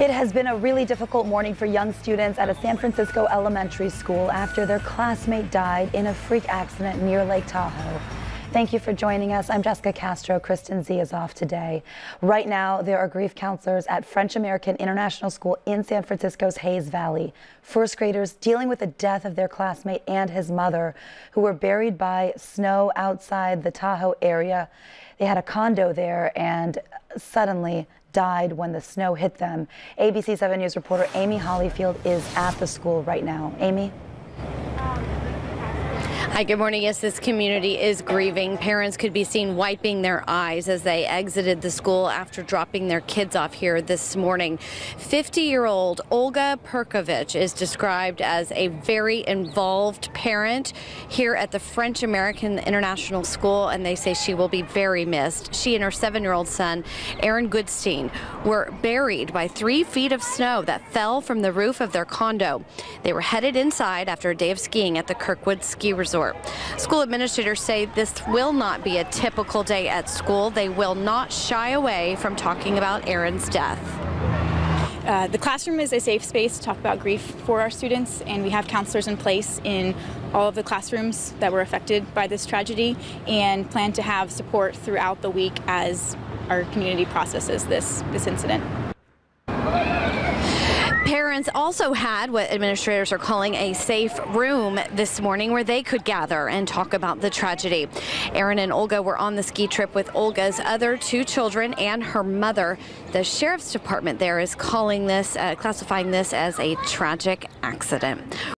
It has been a really difficult morning for young students at a San Francisco elementary school after their classmate died in a freak accident near Lake Tahoe. Thank you for joining us. I'm Jessica Castro. Kristen Z is off today. Right now, there are grief counselors at French American International School in San Francisco's Hayes Valley. First graders dealing with the death of their classmate and his mother, who were buried by snow outside the Tahoe area. They had a condo there and suddenly died when the snow hit them. ABC7 News reporter Amy Hollyfield is at the school right now. Amy? Hi, good morning. Yes, this community is grieving. Parents could be seen wiping their eyes as they exited the school after dropping their kids off here this morning. 50-year-old Olga Perkovich is described as a very involved parent here at the French American International School, and they say she will be very missed. She and her 7-year-old son, Aaron Goodstein, were buried by 3 feet of snow that fell from the roof of their condo. They were headed inside after a day of skiing at the Kirkwood Ski Resort. School administrators say this will not be a typical day at school. They will not shy away from talking about Aaron's death. The classroom is a safe space to talk about grief for our students, and we have counselors in place in all of the classrooms that were affected by this tragedy and plan to have support throughout the week as our community processes this incident. Parents also had what administrators are calling a safe room this morning where they could gather and talk about the tragedy. Aaron and Olga were on the ski trip with Olga's other 2 children and her mother. The sheriff's department there is calling this, classifying this as a tragic accident.